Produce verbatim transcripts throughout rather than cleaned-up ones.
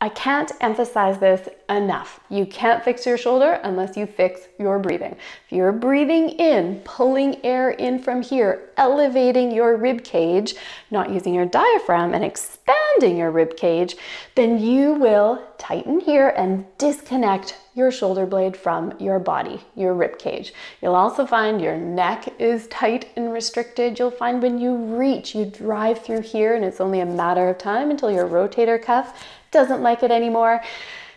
I can't emphasize this enough. You can't fix your shoulder unless you fix your breathing. If you're breathing in, pulling air in from here, elevating your rib cage, not using your diaphragm and expanding your rib cage, then you will tighten here and disconnect your shoulder blade from your body, your rib cage. You'll also find your neck is tight and restricted. You'll find when you reach, you drive through here and it's only a matter of time until your rotator cuff doesn't like it anymore.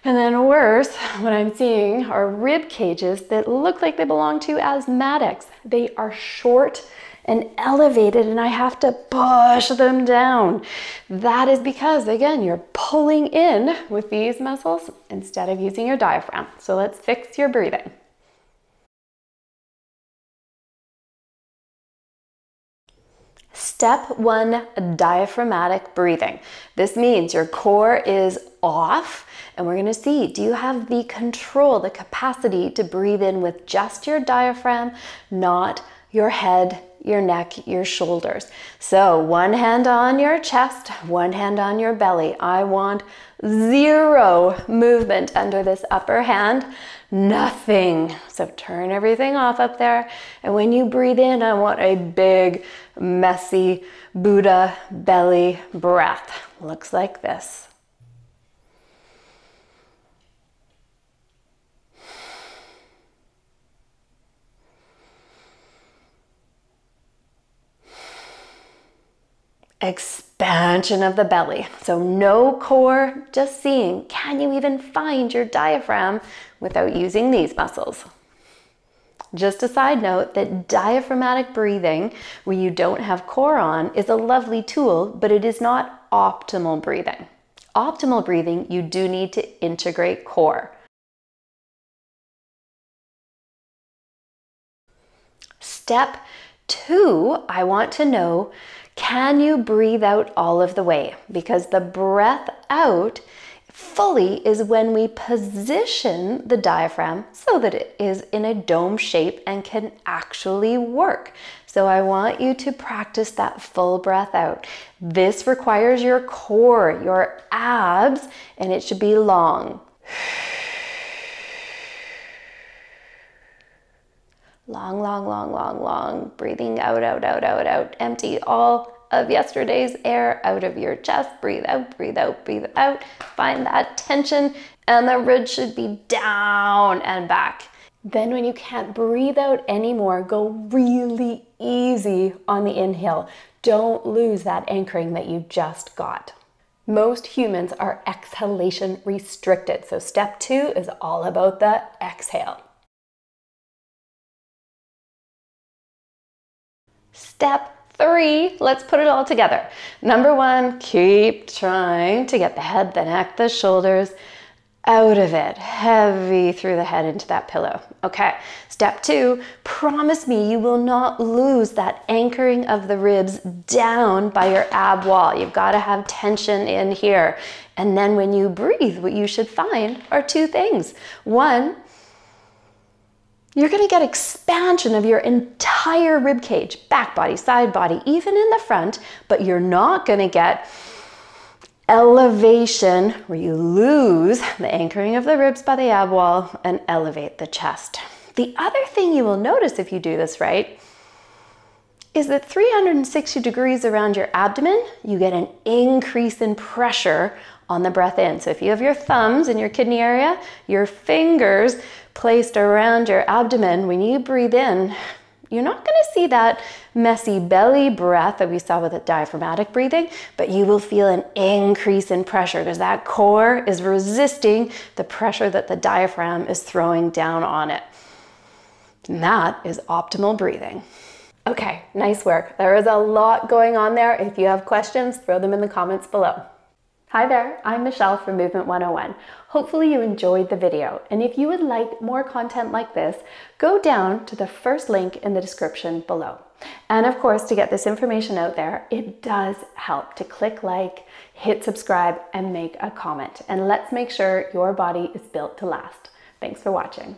And then worse, what I'm seeing are rib cages that look like they belong to asthmatics. They are short and elevated and I have to push them down. That is because, again, you're pulling in with these muscles instead of using your diaphragm. So let's fix your breathing. Step one, diaphragmatic breathing. This means your core is off and we're gonna see, do you have the control, the capacity to breathe in with just your diaphragm, not your head, your neck, your shoulders. So one hand on your chest, one hand on your belly. I want zero movement under this upper hand, nothing. So turn everything off up there. And when you breathe in, I want a big, messy Buddha belly breath. Looks like this. Expansion of the belly. So no core, just seeing, can you even find your diaphragm without using these muscles? Just a side note that diaphragmatic breathing, where you don't have core on, is a lovely tool, but it is not optimal breathing. Optimal breathing, you do need to integrate core. Step two, I want to know, can you breathe out all of the way? Because the breath out fully is when we position the diaphragm so that it is in a dome shape and can actually work. So I want you to practice that full breath out. This requires your core, your abs, and it should be long. Long, long, long, long, long, breathing out, out, out, out, out, empty all of yesterday's air out of your chest, breathe out, breathe out, breathe out, find that tension, and the rib should be down and back. Then when you can't breathe out anymore, go really easy on the inhale. Don't lose that anchoring that you just got. Most humans are exhalation restricted, so step two is all about the exhale. Step three, let's put it all together. Number one, keep trying to get the head, the neck, the shoulders out of it, heavy through the head into that pillow. Okay, step two, promise me you will not lose that anchoring of the ribs down by your ab wall. You've got to have tension in here. And then when you breathe, what you should find are two things. One, you're going to get expansion of your entire rib cage, back body, side body, even in the front, but you're not going to get elevation where you lose the anchoring of the ribs by the ab wall and elevate the chest. The other thing you will notice if you do this right is that three hundred sixty degrees around your abdomen, you get an increase in pressure on the breath in. So if you have your thumbs in your kidney area, your fingers placed around your abdomen, when you breathe in, you're not going to see that messy belly breath that we saw with the diaphragmatic breathing, but you will feel an increase in pressure because that core is resisting the pressure that the diaphragm is throwing down on it. And that is optimal breathing. Okay, nice work. There is a lot going on there. If you have questions, throw them in the comments below. Hi there, I'm Michelle from Movement one oh one. Hopefully you enjoyed the video, and if you would like more content like this, go down to the first link in the description below. And of course, to get this information out there, it does help to click like, hit subscribe, and make a comment. And let's make sure your body is built to last. Thanks for watching.